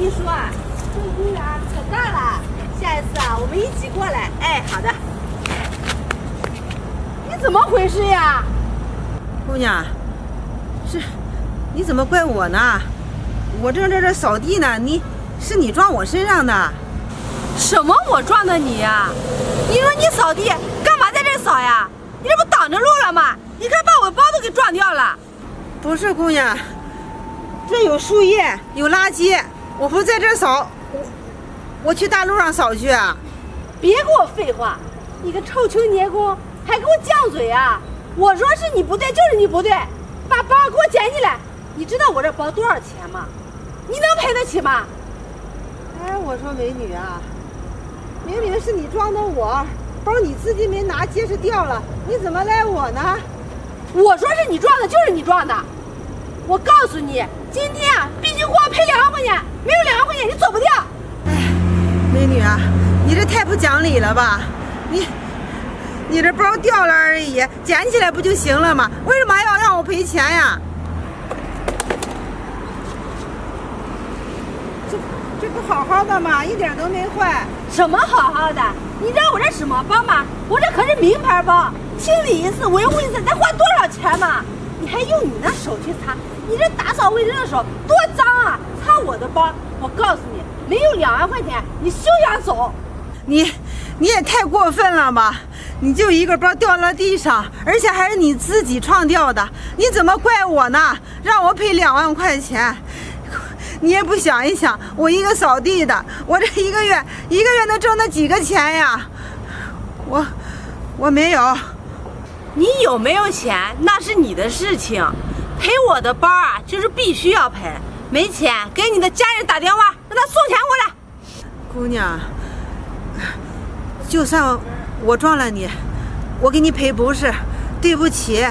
我跟你说啊，这公园可大了，下一次啊，我们一起过来。哎，好的。你怎么回事呀，姑娘？是，你怎么怪我呢？我正在这扫地呢，是你撞我身上的。什么？我撞的你呀？你说你扫地，干嘛在这扫呀？你这不挡着路了吗？你看把我包都给撞掉了。不是，姑娘。 这有树叶，有垃圾，我不在这扫，我去大路上扫去啊！别给我废话，你个臭穷年工，还给我犟嘴啊！我说是你不对，就是你不对，把包给我捡起来！你知道我这包多少钱吗？你能赔得起吗？哎，我说美女啊，明明是你撞的我，包你自己没拿，结实掉了，你怎么赖我呢？我说是你撞的，就是你撞的。 我告诉你，今天啊，必须给我赔2万块钱，没有2万块钱你走不掉。哎，美女啊，你这太不讲理了吧！你这包掉了而已，捡起来不就行了吗？为什么还要让我赔钱呀？这不好好的吗？一点都没坏。什么好好的？你知道我这什么包吗？我这可是名牌包，清理一次、维护一次，得花多少钱嘛？ 你还用你的手去擦？你这打扫卫生的手多脏啊！擦我的包，我告诉你，没有2万块钱，你休想走！你也太过分了吧！你就一个包掉了地上，而且还是你自己撞掉的，你怎么怪我呢？让我赔2万块钱，你也不想一想，我一个扫地的，我这一个月能挣那几个钱呀？我没有。 你有没有钱那是你的事情，赔我的包啊，这是必须要赔。没钱给你的家人打电话，让他送钱过来。姑娘，就算我撞了你，我给你赔不是，对不起，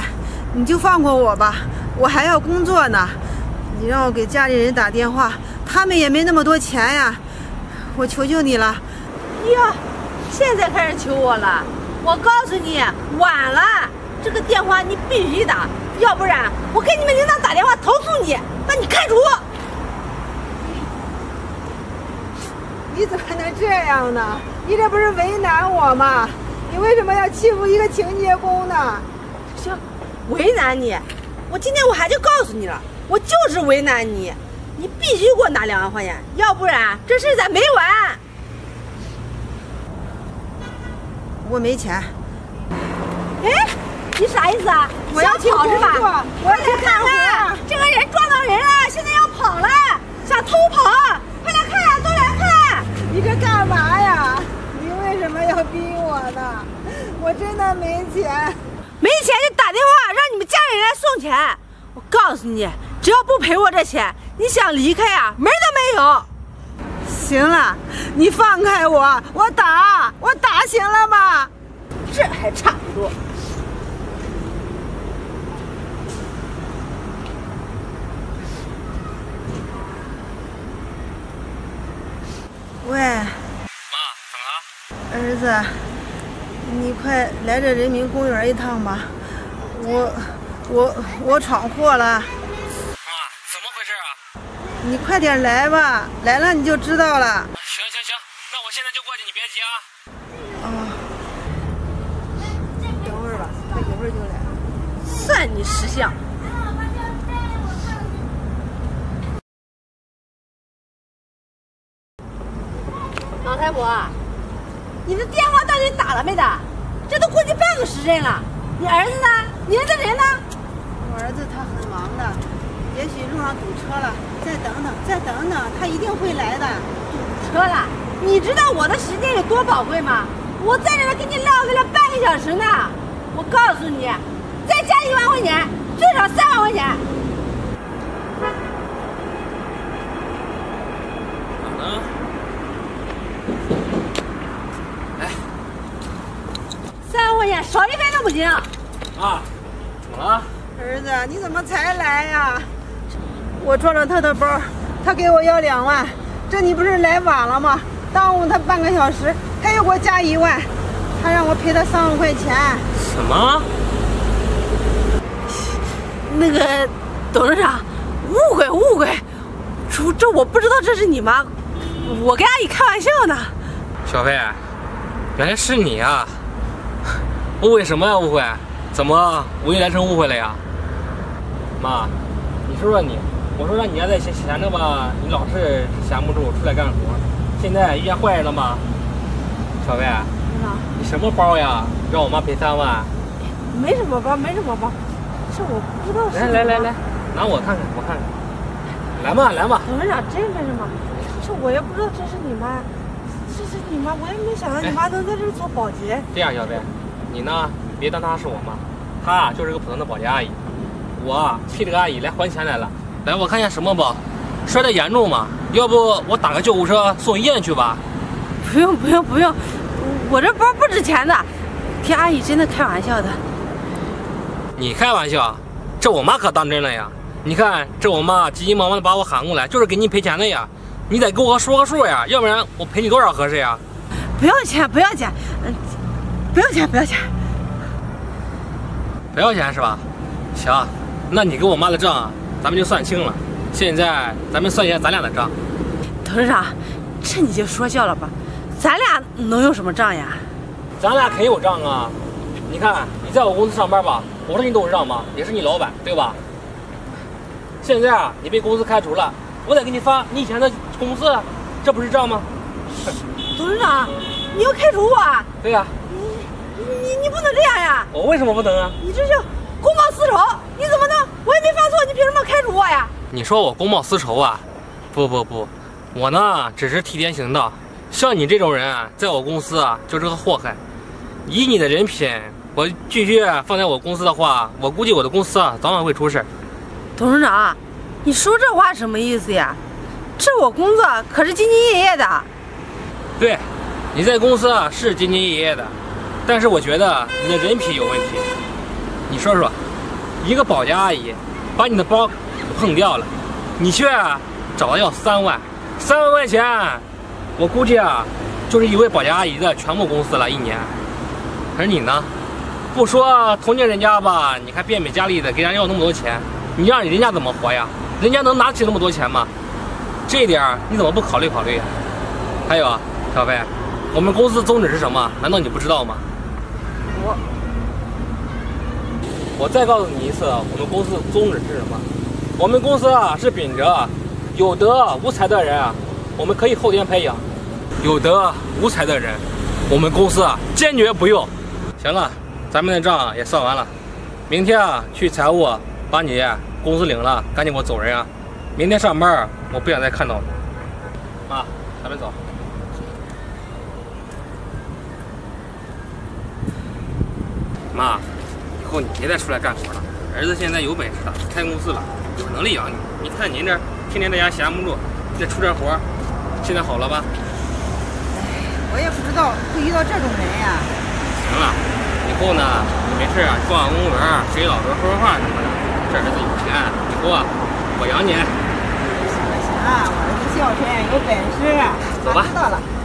你就放过我吧，我还要工作呢。你让我给家里人打电话，他们也没那么多钱呀，我求求你了。哟，现在开始求我了。 我告诉你，晚了，这个电话你必须打，要不然我给你们领导打电话投诉你，把你开除。你怎么能这样呢？你这不是为难我吗？你为什么要欺负一个清洁工呢？行，为难你，今天我还就告诉你了，我就是为难你，你必须给我拿2万块钱，要不然这事咱没完。 我没钱。哎，你啥意思啊？我要跑是吧？快来看看，这个人撞到人了，现在要跑了，想偷跑，快来看，都来看！你这干嘛呀？你为什么要逼我呢？我真的没钱，没钱就打电话让你们家里人来送钱。我告诉你，只要不赔我这钱，你想离开啊，门都没有。 行了，你放开我，我打，行了吗？这还差不多。喂，妈，怎么了？儿子，你快来这人民公园一趟吧，我闯祸了。 你快点来吧，来了你就知道了。行，那我现在就过去，你别急啊。哦，等会儿吧，他一会儿就来。算你识相。老太婆，你的电话到底打了没打？这都过去半个时辰了，你儿子呢？你儿子人呢？我儿子他很忙的。 也许路上堵车了，再等等，他一定会来的。堵车了，你知道我的时间有多宝贵吗？我在这给你浪费了半个小时呢。我告诉你，再加1万块钱，最少3万块钱。哪能？哎，3万块钱少一分都不行。啊，怎么了？儿子，你怎么才来呀？ 我撞着他的包，他给我要2万，这你不是来晚了吗？耽误他半个小时，他又给我加1万，他让我赔他3万块钱。什么？那个董事长，误会，这我不知道这是你妈，我跟阿姨开玩笑呢。小飞，原来是你啊！误会什么呀？误会？怎么无意来成误会了呀？妈，你说说你，我说让你家在闲着吧，你老是闲不住出来干活，现在遇见坏人了吗？小飞，你什么包呀？让我妈赔3万？没什么包，没什么包，是我不知道是。来，拿我看看，我看看。 来嘛！你们俩真没什么，这我也不知道这是你妈，这是你妈，我也没想到你妈能在这儿做保洁。这样，小贝，你呢？别当她是我妈，她就是个普通的保洁阿姨。我替这个阿姨来还钱来了。来，我看一下什么包，摔得严重吗？要不我打个救护车送医院去吧？不用，我这包不值钱的，替阿姨真的开玩笑的。你开玩笑？这我妈可当真了呀！ 你看，这我妈急急忙忙的把我喊过来，就是给你赔钱的呀！你得给我说个数呀，要不然我赔你多少合适呀？不要钱，不要钱，不要钱是吧？行，那你给我妈的账，咱们就算清了。现在咱们算一下咱俩的账。董事长，这你就说笑了吧？咱俩能有什么账呀？咱俩肯有账啊！你看，你在我公司上班吧，我是你董事长吧，也是你老板，对吧？ 现在啊，你被公司开除了，我得给你发你以前的工资，这不是账吗？董事长，你要开除我？对呀、啊，你不能这样呀！我为什么不能啊？你这叫公报私仇，你怎么能？我也没犯错，你凭什么开除我呀？你说我公报私仇啊？不，我呢只是替天行道。像你这种人啊，在我公司啊就是个祸害。以你的人品，我继续放在我公司的话，我估计我的公司啊早晚会出事。 董事长，你说这话什么意思呀？这我工作可是兢兢业业的。对，你在公司啊是兢兢业业的，但是我觉得你的人品有问题。你说说，一个保洁阿姨把你的包碰掉了，你却找她要3万，3万块钱，我估计啊就是一位保洁阿姨的全部工资了一年。可是你呢，不说同情人家吧，你还变本加厉的给人家要那么多钱。 你让人家怎么活呀？人家能拿起那么多钱吗？这一点你怎么不考虑考虑呀？还有啊，小飞，我们公司宗旨是什么？难道你不知道吗？我再告诉你一次，我们公司宗旨是什么？我们公司啊是秉着有德无才的人啊，我们可以后天培养；有德无才的人，我们公司啊坚决不用。行了，咱们的账也算完了，明天啊去财务。 把你工资领了，赶紧给我走人啊！明天上班我不想再看到你。妈，咱们走。妈，以后你别再出来干活了。儿子现在有本事了，开公司了，有能力养你。你看您这天天在家闲不住，再出点活，现在好了吧？哎，我也不知道会遇到这种人呀。行了，以后呢，你没事啊，逛公园，给老头说说话什么的。 这儿子有钱，以后啊，我养你。行，我儿子孝顺，有本事。走吧。知道了。